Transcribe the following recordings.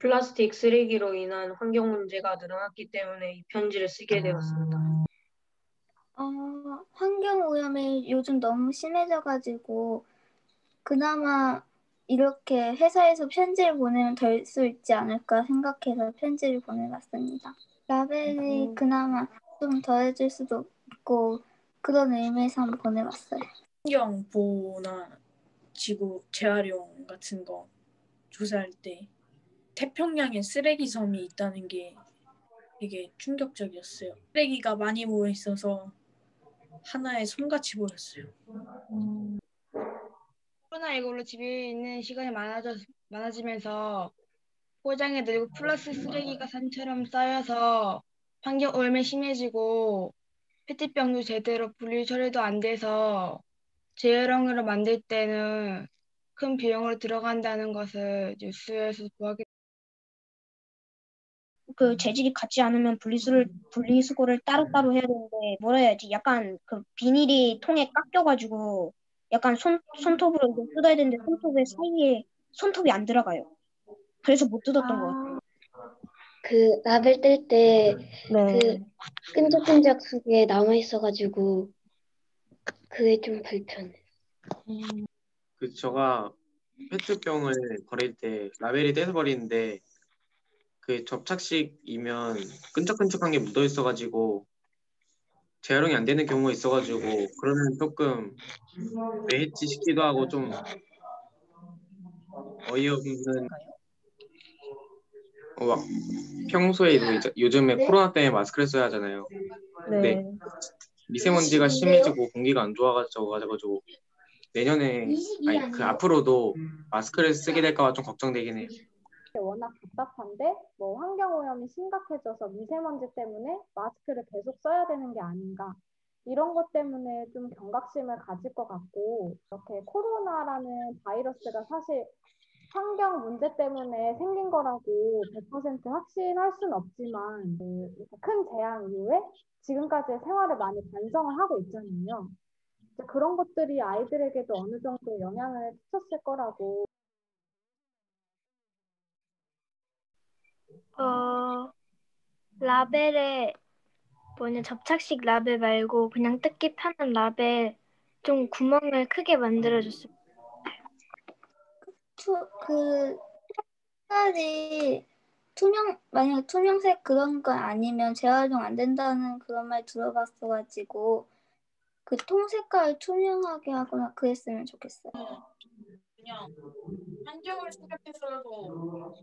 플라스틱 쓰레기로 인한 환경 문제가 늘어났기 때문에 이 편지를 쓰게 되었습니다. 환경오염이 요즘 너무 심해져가지고 그나마 이렇게 회사에서 편지를 보내면 될 수 있지 않을까 생각해서 편지를 보내봤습니다. 라벨이 그나마 좀 덜해질 수도 있고 그런 의미에서 한번 보내봤어요. 환경 보호나 지구 재활용 같은 거 조사할 때 태평양에 쓰레기 섬이 있다는 게 되게 충격적이었어요. 쓰레기가 많이 모여 있어서 하나의 섬같이 보였어요. 코로나19로 집에 있는 시간이 많아지면서 포장에 늘고 플라스틱 쓰레기가 산처럼 쌓여서 환경오염이 심해지고 페트병도 제대로 분류 처리도 안 돼서 재활용으로 만들 때는 큰 비용으로 들어간다는 것을 뉴스에서 보았기 때문에 그 재질이 같지 않으면 분리수거를 따로따로 해야 되는데 뭐라 해야지 약간 그 비닐이 통에 깎여가지고 약간 손톱으로 이제 뜯어야 되는데 손톱의 사이에 손톱이 안 들어가요. 그래서 못 뜯었던 것 같아요. 그 라벨 뗄 때 그 끈적끈적 속에 남아 있어가지고 그게 좀 불편해. 그 제가 페트병을 버릴 때 라벨이 떼서 버리는데 그 접착식이면 끈적끈적한 게 묻어 있어가지고 재활용이 안 되는 경우가 있어가지고 그러면 조금 매했지 싶기도 하고 좀 어이없는 막 평소에 요즘에 코로나 때문에 마스크를 써야 하잖아요. 근데 미세먼지가 심해지고 공기가 안 좋아가지고 내년에 그 앞으로도 마스크를 쓰게 될까 봐 좀 걱정되긴 해요. 워낙 답답한데 환경오염이 심각해져서 미세먼지 때문에 마스크를 계속 써야 되는 게 아닌가 이런 것 때문에 좀 경각심을 가질 것 같고 이렇게 코로나라는 바이러스가 사실 환경 문제 때문에 생긴 거라고 100% 확신할 순 없지만 이렇게 큰 재앙 이후에 지금까지의 생활을 많이 반성을 하고 있잖아요. 그런 것들이 아이들에게도 어느 정도 영향을 끼쳤을 거라고 라벨에 뭐냐 접착식 라벨 말고 그냥 뜯기 편한 라벨 좀 구멍을 크게 만들어줬어요. 그 색깔이 만약 투명색 그런 건 아니면 재활용 안 된다는 그런 말 들어봤어가지고 그 통 색깔을 투명하게 하거나 그랬으면 좋겠어요. 그냥 환경을 생각해서라도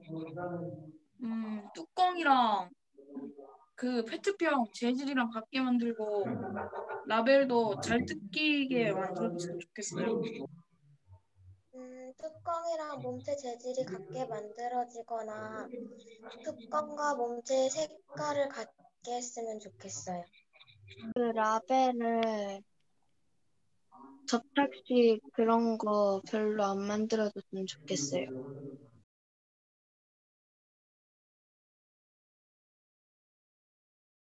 뚜껑이랑 그 페트병 재질이랑 같게 만들고 라벨도 잘 뜯기게 만들었으면 좋겠어요. 뚜껑이랑 몸체 재질이 같게 만들어지거나 뚜껑과 몸체의 색깔을 같게 했으면 좋겠어요. 그 라벨을 접착식 그런 거 별로 안 만들어줬으면 좋겠어요.